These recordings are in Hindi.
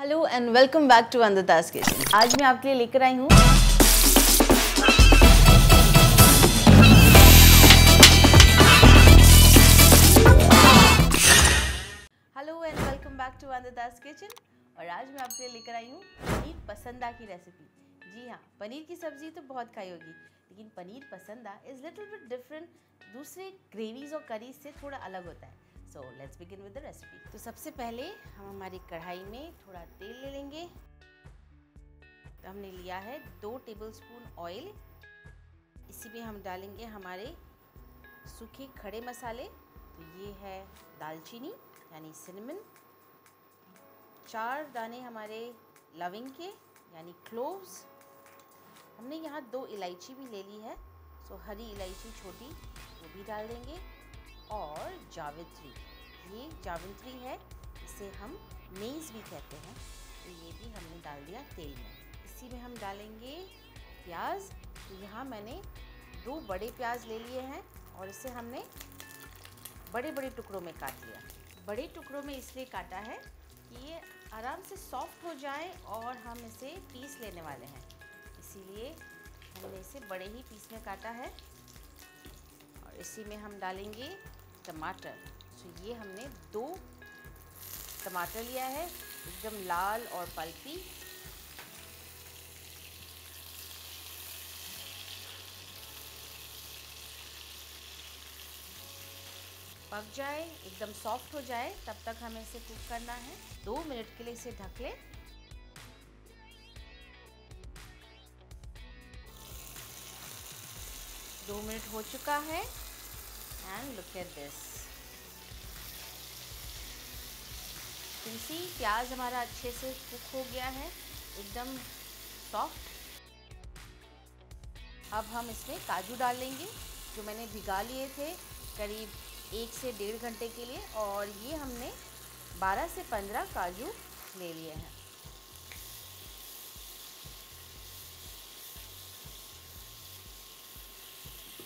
Hello and welcome back to Vandita's kitchen. आज मैं आपके लिए लेकर आई हूँ वंदिता's किचन और आज मैं आपके लिए लेकर आई हूँ पनीर पसंदा की रेसिपी। जी हाँ, पनीर की सब्ज़ी तो बहुत खाई होगी, लेकिन paneer pasanda is little bit different, दूसरे ग्रेवीज़ और करीज से थोड़ा अलग होता है। So let's begin with the recipe. तो सबसे पहले हम हमारी कढ़ाई में थोड़ा तेल ले लेंगे। तो हमने लिया है 2 टेबल स्पून ऑयल। इसी में हम डालेंगे हमारे सूखे खड़े मसाले। तो ये है दालचीनी यानी सिनेमन, 4 दाने हमारे लविंग के यानी क्लोव्स, हमने यहाँ 2 इलायची भी ले ली है, सो हरी इलायची छोटी वो भी डाल देंगे, और जावित्री, ये जावित्री है, इसे हम मेज भी कहते हैं, तो ये भी हमने डाल दिया तेल में। इसी में हम डालेंगे प्याज। तो यहाँ मैंने 2 बड़े प्याज ले लिए हैं और इसे हमने बड़े बड़े टुकड़ों में काट लिया। बड़े टुकड़ों में इसलिए काटा है कि ये आराम से सॉफ्ट हो जाए और हम इसे पीस लेने वाले हैं, इसीलिए हमने इसे बड़े ही पीस में काटा है। और इसी में हम डालेंगे टमाटर। तो ये हमने 2 टमाटर लिया है, एकदम लाल और पल्पी। पक जाए, एकदम सॉफ्ट हो जाए, तब तक हमें इसे कुक करना है। 2 मिनट के लिए इसे ढक लें। दो 2 मिनट हो चुका है एंड लुक एट दिस। प्याज हमारा अच्छे से कुक हो गया है, एकदम सॉफ्ट। अब हम इसमें काजू डाल लेंगे जो मैंने भिगा लिए थे करीब 1 से 1.5 घंटे के लिए, और ये हमने 12 से 15 काजू ले लिए हैं।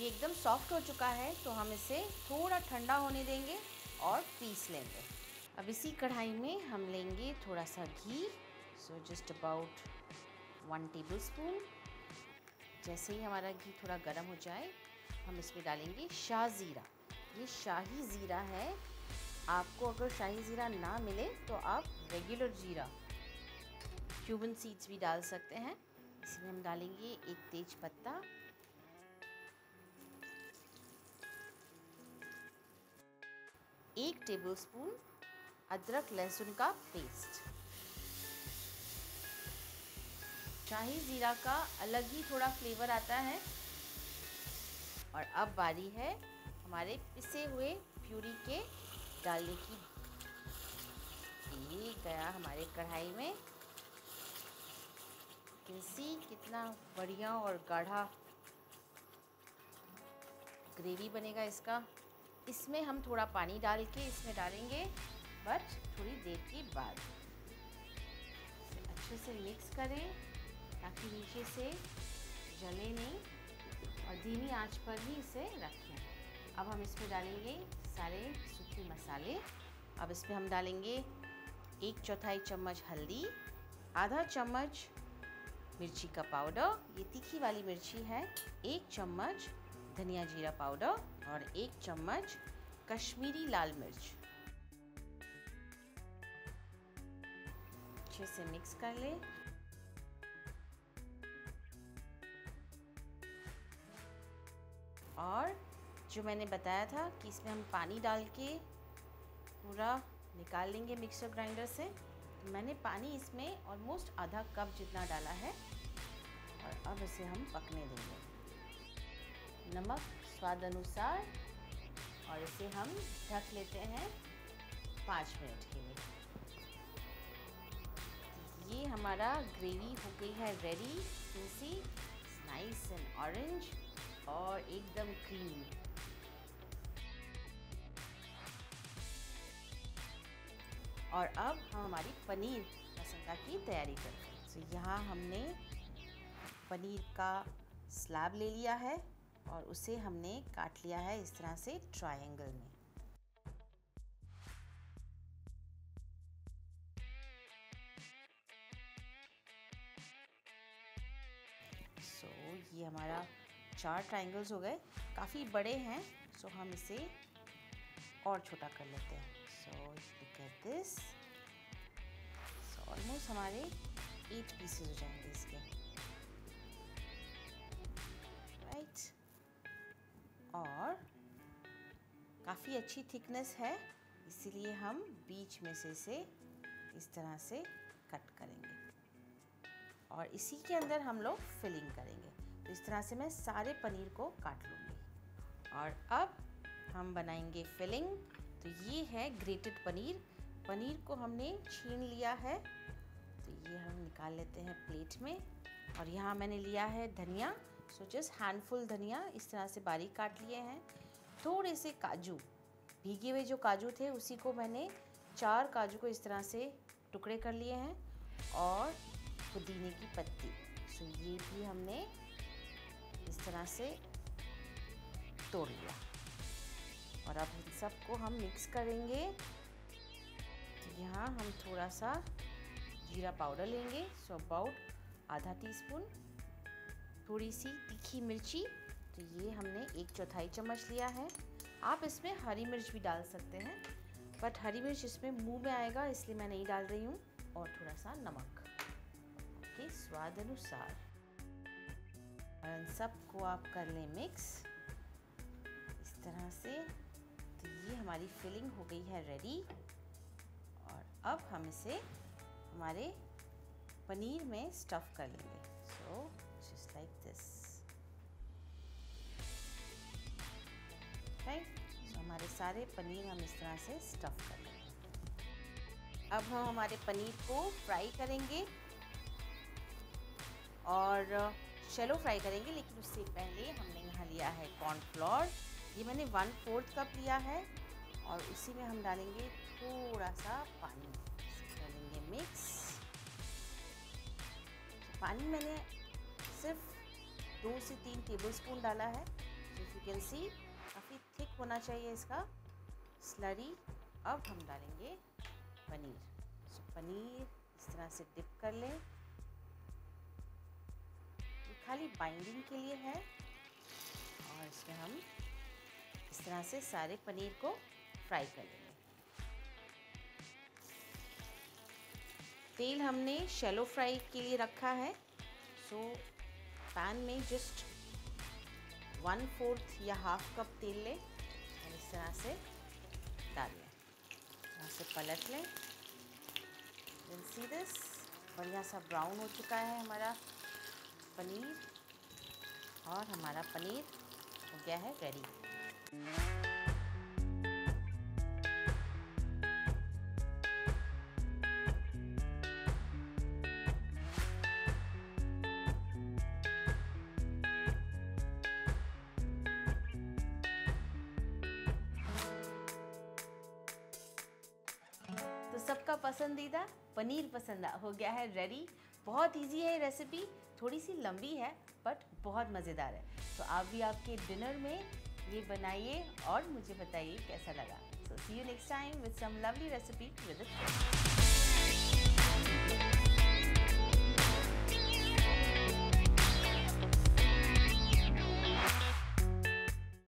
ये एकदम सॉफ्ट हो चुका है, तो हम इसे थोड़ा ठंडा होने देंगे और पीस लेंगे। अब इसी कढ़ाई में हम लेंगे थोड़ा सा घी, so just about 1 tablespoon. जैसे ही हमारा घी थोड़ा गर्म हो जाए, हम इसमें डालेंगे शाहजीरा। ये शाही ज़ीरा है, आपको अगर शाही ज़ीरा ना मिले तो आप रेगुलर ज़ीरा, क्यूबन सीड्स भी डाल सकते हैं। इसमें हम डालेंगे 1 तेज पत्ता, एक टेबल स्पून अदरक लहसुन का पेस्ट। शाही ज़ीरा का अलग ही थोड़ा फ्लेवर आता है। और अब बारी है हमारे पिसे हुए प्यूरी के डालने की। ये गया हमारे कढ़ाई में, कैसी कितना बढ़िया और गाढ़ा ग्रेवी बनेगा इसका। इसमें हम थोड़ा पानी डाल के इसमें डालेंगे, बट थोड़ी देर के बाद इसे अच्छे से मिक्स करें ताकि नीचे से जले नहीं, और धीमी आंच पर ही इसे रखें। अब हम इसमें डालेंगे सारे सूखे मसाले। अब इसमें हम डालेंगे 1/4 चम्मच हल्दी, आधा चम्मच मिर्ची का पाउडर, ये तीखी वाली मिर्ची है, 1 चम्मच धनिया जीरा पाउडर, और 1 चम्मच कश्मीरी लाल मिर्च। अच्छे से मिक्स कर लें। और जो मैंने बताया था कि इसमें हम पानी डाल के पूरा निकाल लेंगे मिक्सर ग्राइंडर से, तो मैंने पानी इसमें ऑलमोस्ट आधा कप जितना डाला है। और अब इसे हम पकने देंगे, नमक स्वाद अनुसार, और इसे हम ढक लेते हैं 5 मिनट के लिए। ये हमारा ग्रेवी हो गई है ready, juicy, nice and orange और एकदम क्रीमी। और अब हम हमारी पनीर पसंदा की तैयारी करते हैं। तो यहाँ हमने पनीर का स्लैब ले लिया है और उसे हमने काट लिया है इस तरह से ट्रायंगल में। ये हमारा 4 ट्रायंगल्स हो गए, काफ़ी बड़े हैं, सो हम इसे और छोटा कर लेते हैं। So look at this, so almost हमारे 8 पीसेस हो जाएंगे इसके, राइट। और काफ़ी अच्छी थिकनेस है, इसीलिए हम बीच में से इसे इस तरह से कट करेंगे और इसी के अंदर हम लोग फिलिंग करेंगे। तो इस तरह से मैं सारे पनीर को काट लूँगी और अब हम बनाएंगे फिलिंग। तो ये है ग्रेटेड पनीर, पनीर को हमने छीन लिया है, तो ये हम निकाल लेते हैं प्लेट में। और यहाँ मैंने लिया है धनिया, सो जस्ट हैंडफुल धनिया इस तरह से बारीक काट लिए हैं। थोड़े से काजू, भीगे हुए जो काजू थे उसी को मैंने 4 काजू को इस तरह से टुकड़े कर लिए हैं। और पुदीने की पत्ती, सो ये भी हमने इस तरह से तोड़ लिया। और अब इन सबको हम मिक्स करेंगे। तो यहाँ हम थोड़ा सा जीरा पाउडर लेंगे, सो अबाउट आधा टीस्पून, थोड़ी सी तीखी मिर्ची, तो ये हमने 1/4 चम्मच लिया है। आप इसमें हरी मिर्च भी डाल सकते हैं, बट हरी मिर्च इसमें मुंह में आएगा इसलिए मैं नहीं डाल रही हूँ। और थोड़ा सा नमक, ओके, स्वाद अनुसार। और इन सबको आप कर लें मिक्स इस तरह से। तो ये हमारी फिलिंग हो गई है रेडी। और अब हम इसे हमारे पनीर में स्टफ़ कर लेंगे, so just like this, right. तो हमारे सारे पनीर हम इस तरह से स्टफ़ कर लेंगे। अब हम हमारे पनीर को फ्राई करेंगे और शैलो फ्राई करेंगे, लेकिन उससे पहले हमने यहाँ लिया है कॉर्नफ्लोर, ये मैंने 1/4 कप लिया है। और उसी में हम डालेंगे थोड़ा सा पानी, डालेंगे मिक्स। पानी मैंने सिर्फ 2 से 3 टेबलस्पून डाला है। इफ यू कैन सी, काफ़ी थिक होना चाहिए इसका स्लरी। अब हम डालेंगे पनीर, सो पनीर इस तरह से डिप कर लें। ये खाली बाइंडिंग के लिए है। और इसमें हम इस तरह से सारे पनीर को फ्राई कर लेंगे। तेल हमने शैलो फ्राई के लिए रखा है, सो पैन में जस्ट 1/4 या 1/2 कप तेल लें और इस तरह से डाल लें, यहाँ से पलट लें। You'll see this, बढ़िया सा ब्राउन हो चुका है हमारा पनीर और हमारा पनीर हो गया है रेडी। तो सबका पसंदीदा पनीर पसंदा हो गया है रेडी। बहुत इजी है ये रेसिपी, थोड़ी सी लंबी है बट बहुत मज़ेदार है। तो आप भी आपके डिनर में ये बनाइए और मुझे बताइए कैसा लगा। So see you next time with some lovely recipe with